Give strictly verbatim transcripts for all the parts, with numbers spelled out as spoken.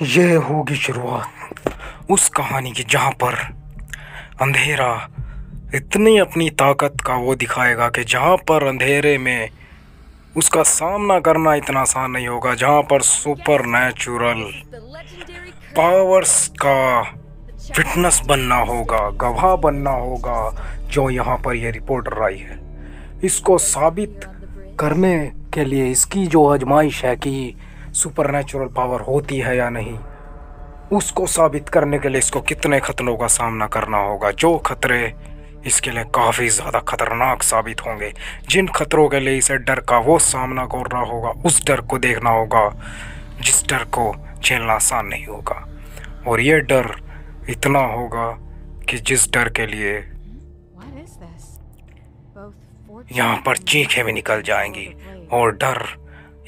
यह होगी शुरुआत उस कहानी की जहाँ पर अंधेरा इतनी अपनी ताकत का वो दिखाएगा कि जहाँ पर अंधेरे में उसका सामना करना इतना आसान नहीं होगा, जहाँ पर सुपरनैचुरल पावर्स का फिटनेस बनना होगा, गवाह बनना होगा, जो यहाँ पर यह रिपोर्टर आई है। इसको साबित करने के लिए इसकी जो आजमाइश है कि सुपरनैचुरल पावर होती है या नहीं, उसको साबित करने के लिए इसको कितने खतरों का सामना करना होगा, जो खतरे इसके लिए काफ़ी ज़्यादा खतरनाक साबित होंगे, जिन खतरों के लिए इसे डर का वो सामना करना होगा, उस डर को देखना होगा जिस डर को झेलना आसान नहीं होगा। और ये डर इतना होगा कि जिस डर के लिए यहाँ पर चीखें भी निकल जाएंगी, और डर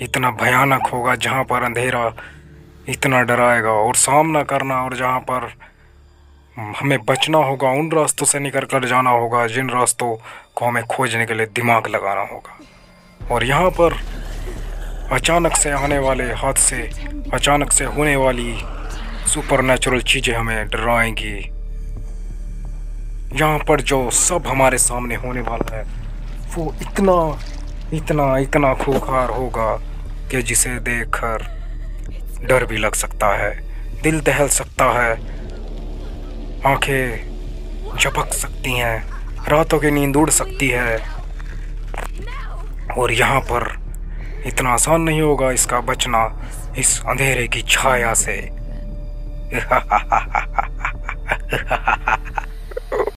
इतना भयानक होगा जहाँ पर अंधेरा इतना डराएगा और सामना करना, और जहाँ पर हमें बचना होगा, उन रास्तों से निकल कर जाना होगा जिन रास्तों को हमें खोजने के लिए दिमाग लगाना होगा। और यहाँ पर अचानक से आने वाले हादसे, अचानक से होने वाली सुपरनैचुरल चीज़ें हमें डराएंगी। यहाँ पर जो सब हमारे सामने होने वाला है वो इतना इतना इतना खूंखार होगा कि जिसे देखकर डर भी लग सकता है, दिल दहल सकता है, आंखें झपक सकती हैं, रातों की नींद उड़ सकती है। और यहाँ पर इतना आसान नहीं होगा इसका बचना इस अंधेरे की छाया से।